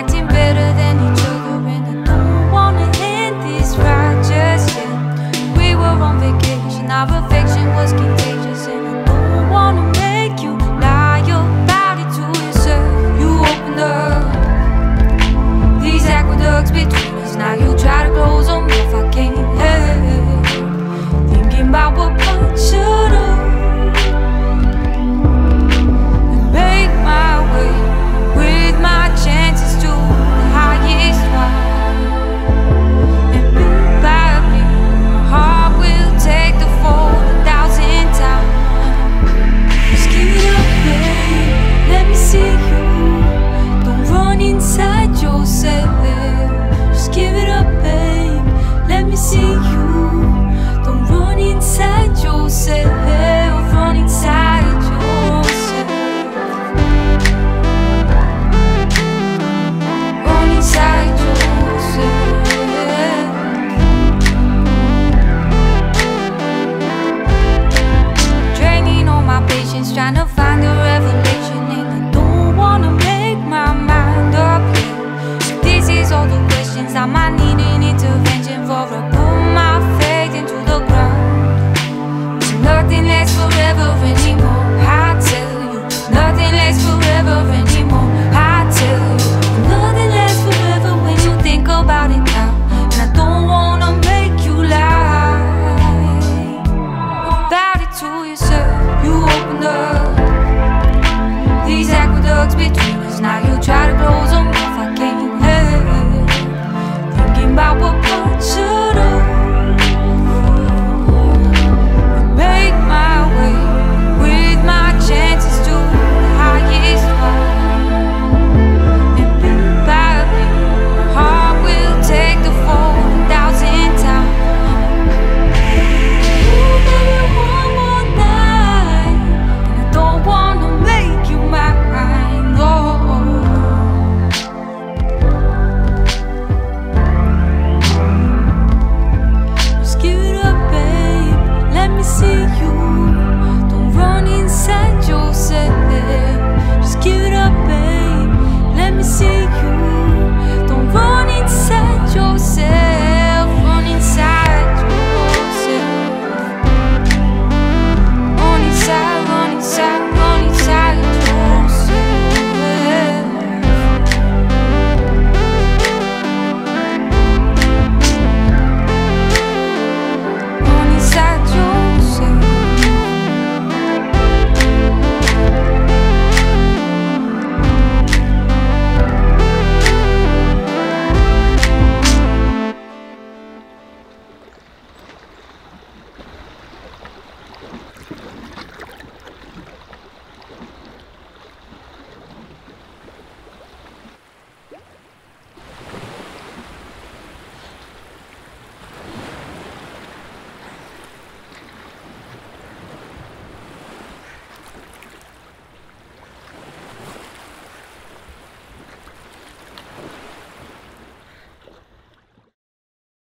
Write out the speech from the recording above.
acting better than each other, and I don't wanna end this right just yet. We were on vacation, our affection was contagious, and I don't wanna make you lie about it to yourself. You opened up these aqueducts between us, now you try to close them if I can't help. Thinking about what put you do. Trying to find a revelation, and I don't wanna make my mind up here. This is all the questions I might need an intervention for. I put my faith into the ground. Nothing lasts forever anymore, I tell you. Nothing lasts forever anymore, I tell you. Nothing lasts forever when you think about it now, and I don't wanna make you lie about it to yourself. You opened up these aqueducts between us, now you try to blow